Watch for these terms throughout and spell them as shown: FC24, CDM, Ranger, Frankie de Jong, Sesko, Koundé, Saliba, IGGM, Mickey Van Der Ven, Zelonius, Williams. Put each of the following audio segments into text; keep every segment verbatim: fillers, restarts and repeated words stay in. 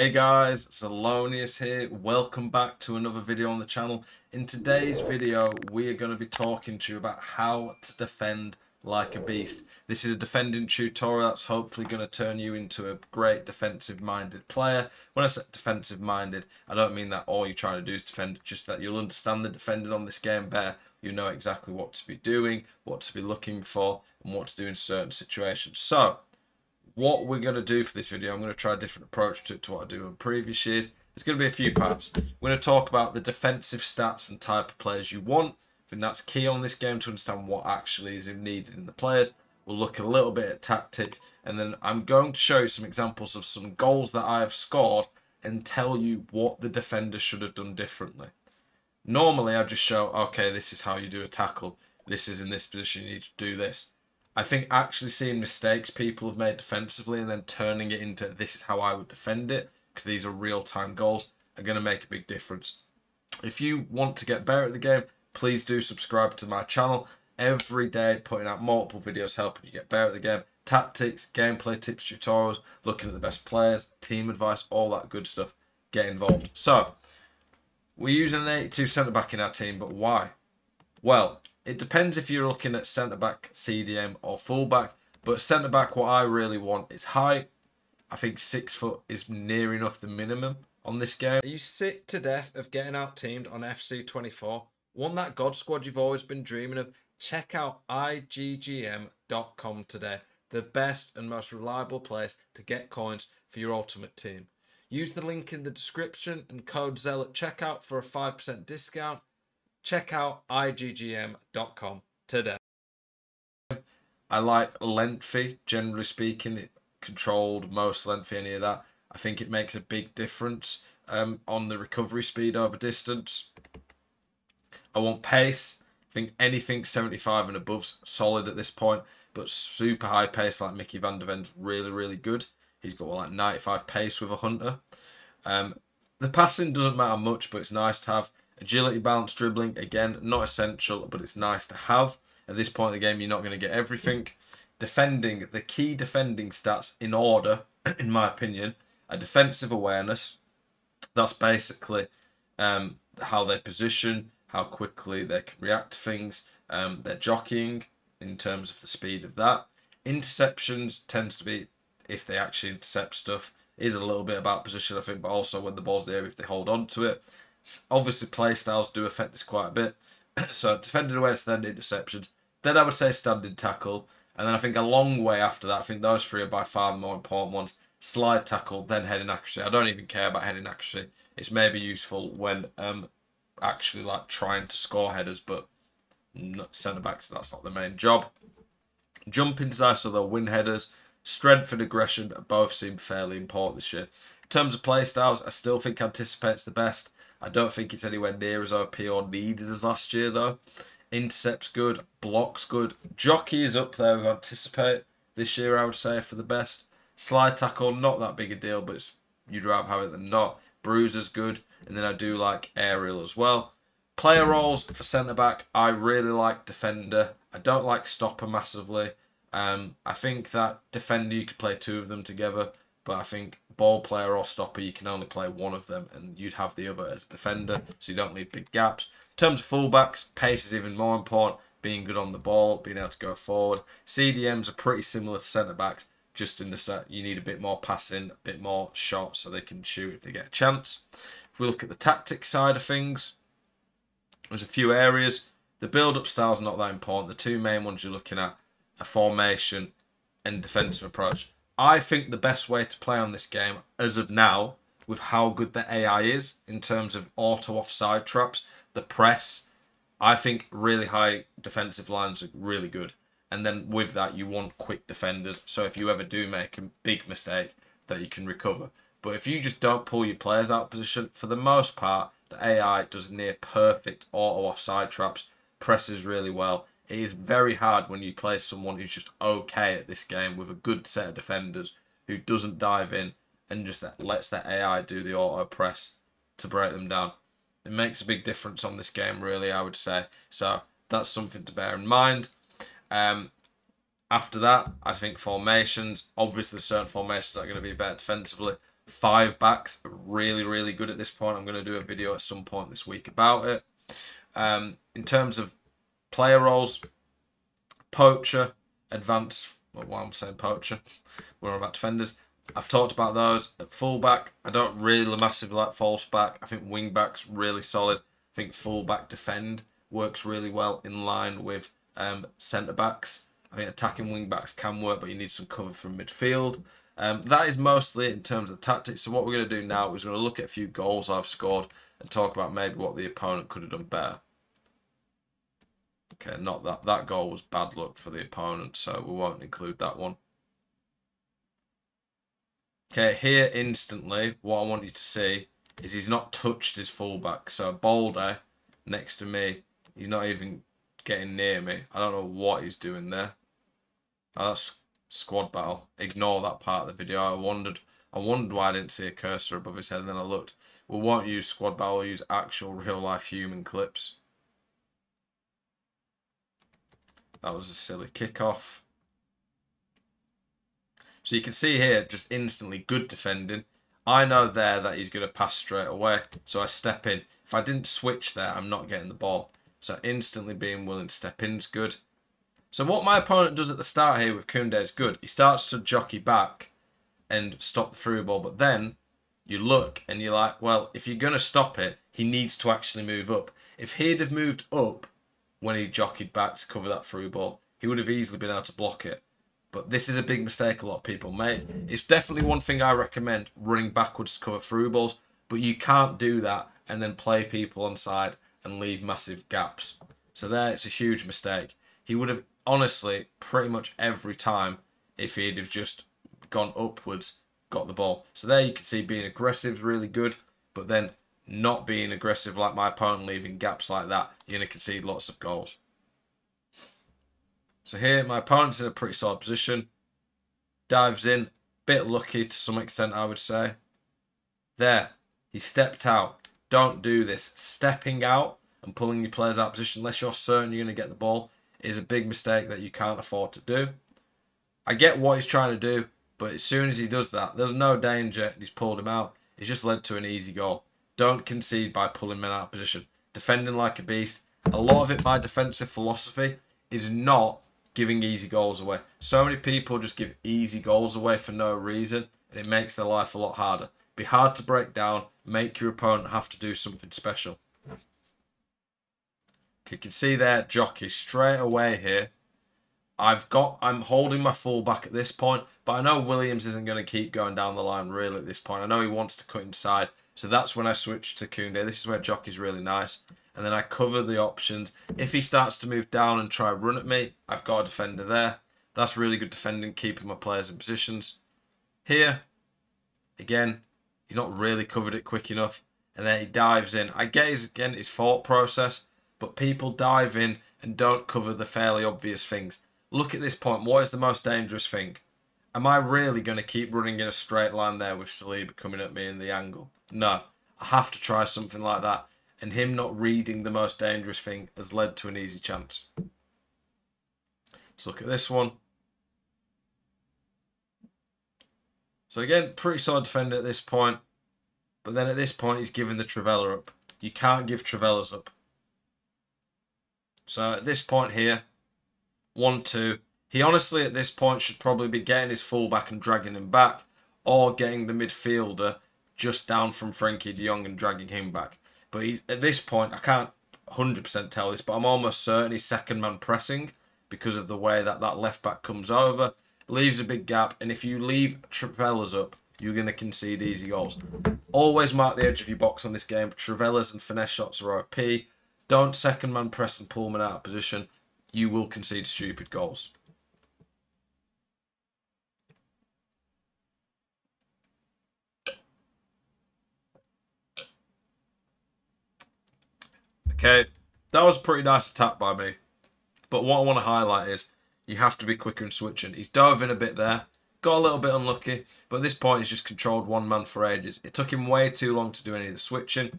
Hey guys, Zelonius here. Welcome back to another video on the channel. In today's video, we are going to be talking to you about how to defend like a beast. This is a defending tutorial that's hopefully going to turn you into a great defensive-minded player. When I say defensive-minded, I don't mean that all you're trying to do is defend, just that you'll understand the defending on this game better. You know exactly what to be doing, what to be looking for, and what to do in certain situations. So, what we're going to do for this video, I'm going to try a different approach to, to what I do in previous years. There's going to be a few parts. We're going to talk about the defensive stats and type of players you want. I think that's key on this game to understand what actually is needed in the players. We'll look a little bit at tactics, and then I'm going to show you some examples of some goals that I have scored and tell you what the defender should have done differently. Normally, I just show, okay, this is how you do a tackle. This is in this position, you need to do this. I think actually seeing mistakes people have made defensively and then turning it into this is how I would defend it, because these are real-time goals, are going to make a big difference. If you want to get better at the game, please do subscribe to my channel. Every day putting out multiple videos helping you get better at the game. Tactics, gameplay tips, tutorials, looking at the best players, team advice, all that good stuff. Get involved. So, we're using an eighty-two centre-back in our team, but why? Well, it depends if you're looking at centre-back, C D M or full-back. But centre-back, what I really want is height. I think six foot is near enough the minimum on this game. Are you sick to death of getting out-teamed on F C twenty-four? Want that God squad you've always been dreaming of? Check out I G G M dot com today. The best and most reliable place to get coins for your ultimate team. Use the link in the description and code ZEL at checkout for a five percent discount. Check out I G G M dot com today. I like lengthy, generally speaking, it controlled, most lengthy, any of that. I think it makes a big difference um, on the recovery speed over distance. I want pace. I think anything seventy-five and above's solid at this point, but super high pace like Mickey Van Der Ven's really, really good. He's got like ninety-five pace with a hunter. Um, the passing doesn't matter much, but it's nice to have. Agility, balance, dribbling, again, not essential, but it's nice to have. At this point in the game, you're not going to get everything. Defending, the key defending stats in order, in my opinion, are defensive awareness. That's basically um, how they position, how quickly they can react to things, um, their jockeying in terms of the speed of that. Interceptions tends to be, if they actually intercept stuff, is a little bit about position, I think, but also when the ball's there, if they hold on to it. Obviously, play styles do affect this quite a bit. So, defending awareness, then interceptions. Then I would say standing tackle. And then I think a long way after that, I think those three are by far the more important ones. Slide tackle, then heading accuracy. I don't even care about heading accuracy. It's maybe useful when um, actually like trying to score headers, but centre-backs, that's not the main job. Jumping's nice, so they'll win headers. Strength and aggression both seem fairly important this year. In terms of play styles, I still think anticipate's the best. I don't think it's anywhere near as O P or needed as last year, though. Intercept's good. Block's good. Jockey is up there with anticipate this year, I would say, for the best. Slide tackle, not that big a deal, but it's, you'd rather have it than not. Bruiser's good. And then I do like aerial as well. Player roles for centre-back, I really like defender. I don't like stopper massively. Um, I think that defender, you could play two of them together. But I think ball player or stopper, you can only play one of them and you'd have the other as a defender, so you don't leave big gaps. In terms of fullbacks, pace is even more important, being good on the ball, being able to go forward. C D Ms are pretty similar to centre-backs, just in the set you need a bit more passing, a bit more shots so they can shoot if they get a chance. If we look at the tactics side of things, there's a few areas. The build-up style's not that important. The two main ones you're looking at are formation and defensive approach. I think the best way to play on this game, as of now, with how good the A I is in terms of auto offside traps, the press, I think really high defensive lines are really good. And then with that, you want quick defenders. So if you ever do make a big mistake, that you can recover. But if you just don't pull your players out of position, for the most part, the A I does near perfect auto offside traps, presses really well. It is very hard when you play someone who's just okay at this game with a good set of defenders who doesn't dive in and just lets their A I do the auto press to break them down. It makes a big difference on this game, really, I would say. So that's something to bear in mind. Um, after that, I think formations. Obviously, certain formations are going to be better defensively, five backs are really, really good at this point. I'm going to do a video at some point this week about it. Um, in terms of player roles, poacher, advanced, well, why I'm saying poacher, we're about defenders. I've talked about those. At fullback, I don't really massively like false back. I think wing back's really solid. I think fullback defend works really well in line with um, centre backs. I think attacking wing backs can work, but you need some cover from midfield. Um, that is mostly in terms of tactics. So what we're going to do now is we're going to look at a few goals I've scored and talk about maybe what the opponent could have done better. Okay, not that. That goal was bad luck for the opponent, so we won't include that one. Okay, here instantly, what I want you to see is he's not touched his fullback. So Boulder next to me, he's not even getting near me. I don't know what he's doing there. Oh, that's squad battle. Ignore that part of the video. I wondered I wondered why I didn't see a cursor above his head, and then I looked. We won't use squad battle, we'll use actual real-life human clips. That was a silly kickoff. So you can see here, just instantly good defending. I know there that he's going to pass straight away, so I step in. If I didn't switch there, I'm not getting the ball. So instantly being willing to step in is good. So what my opponent does at the start here with Koundé is good. He starts to jockey back and stop the through ball. But then you look and you're like, well, if you're going to stop it, he needs to actually move up. If he'd have moved up when he jockeyed back to cover that through ball, he would have easily been able to block it. But this is a big mistake a lot of people make. It's definitely one thing I recommend, running backwards to cover through balls. But you can't do that and then play people onside and leave massive gaps. So there, it's a huge mistake. He would have, honestly, pretty much every time, if he'd have just gone upwards, got the ball. So there you can see being aggressive is really good, but then not being aggressive like my opponent, leaving gaps like that, you're going to concede lots of goals. So here, my opponent's in a pretty solid position. Dives in, bit lucky to some extent, I would say. There, he stepped out. Don't do this. Stepping out and pulling your players out of position, unless you're certain you're going to get the ball, is a big mistake that you can't afford to do. I get what he's trying to do, but as soon as he does that, there's no danger. He's pulled him out. It's just led to an easy goal. Don't concede by pulling men out of position. Defending like a beast. A lot of it, my defensive philosophy, is not giving easy goals away. So many people just give easy goals away for no reason, and it makes their life a lot harder. Be hard to break down. Make your opponent have to do something special. You can see there, jockey straight away here. I've got, I'm holding my full back at this point, but I know Williams isn't going to keep going down the line really at this point. I know he wants to cut inside, so that's when I switch to Koundé. This is where jockey's really nice. And then I cover the options. If he starts to move down and try run at me, I've got a defender there. That's really good defending, keeping my players in positions. Here, again, he's not really covered it quick enough. And then he dives in. I get his, again, his thought process, but people dive in and don't cover the fairly obvious things. Look at this point. What is the most dangerous thing? Am I really going to keep running in a straight line there with Saliba coming at me in the angle? No. I have to try something like that. And him not reading the most dangerous thing has led to an easy chance. Let's look at this one. So again, pretty solid defender at this point. But then at this point, he's giving the Travella up. You can't give Travellas up. So at this point here, one two. He honestly at this point should probably be getting his fullback and dragging him back, or getting the midfielder just down from Frankie de Jong and dragging him back. But he's, at this point, I can't one hundred percent tell this, but I'm almost certain he's second man pressing because of the way that that left back comes over, leaves a big gap, and if you leave Travellas up, you're going to concede easy goals. Always mark the edge of your box on this game. Travellas and finesse shots are O P. Don't second man press and pull men out of position. You will concede stupid goals. Okay, that was a pretty nice attack by me. But what I want to highlight is you have to be quicker in switching. He's dove in a bit there. Got a little bit unlucky. But at this point, he's just controlled one man for ages. It took him way too long to do any of the switching.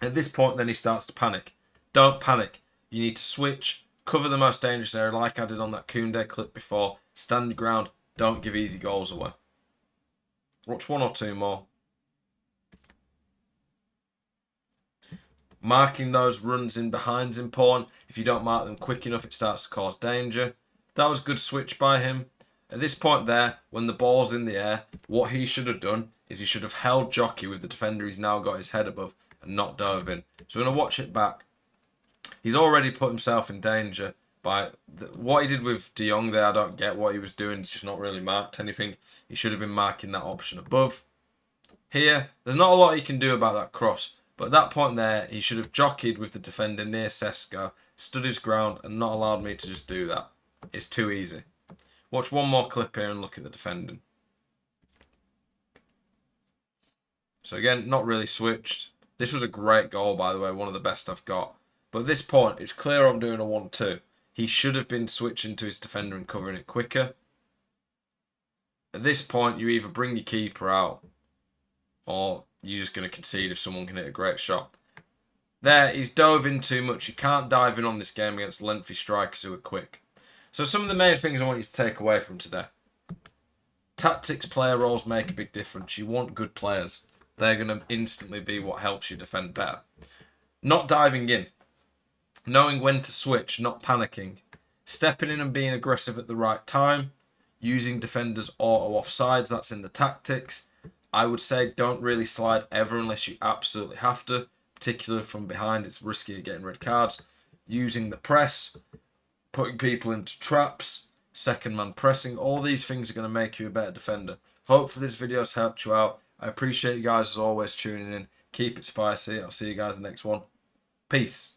At this point, then he starts to panic. Don't panic. You need to switch, cover the most dangerous area like I did on that Koundé clip before, stand your ground, don't give easy goals away. Watch one or two more. Marking those runs in behind is important. If you don't mark them quick enough, it starts to cause danger. That was a good switch by him. At this point there, when the ball's in the air, what he should have done is he should have held jockey with the defender he's now got his head above and not dove in. So when I watch it back, he's already put himself in danger by the, what he did with De Jong there. I don't get what he was doing. He's just not really marked anything. He should have been marking that option above. Here, there's not a lot he can do about that cross. But at that point there, he should have jockeyed with the defender near Sesko, stood his ground, and not allowed me to just do that. It's too easy. Watch one more clip here and look at the defending. So again, not really switched. This was a great goal, by the way, one of the best I've got. But at this point, it's clear I'm doing a one two. He should have been switching to his defender and covering it quicker. At this point, you either bring your keeper out or you're just going to concede if someone can hit a great shot. There, he's dove in too much. You can't dive in on this game against lengthy strikers who are quick. So some of the main things I want you to take away from today. Tactics, player roles make a big difference. You want good players. They're going to instantly be what helps you defend better. Not diving in. Knowing when to switch, not panicking. Stepping in and being aggressive at the right time. Using defenders auto offsides. That's in the tactics. I would say don't really slide ever unless you absolutely have to. Particularly from behind, it's risky getting red cards. Using the press, putting people into traps, second man pressing. All these things are going to make you a better defender. Hopefully this video has helped you out. I appreciate you guys as always tuning in. Keep it spicy. I'll see you guys in the next one. Peace.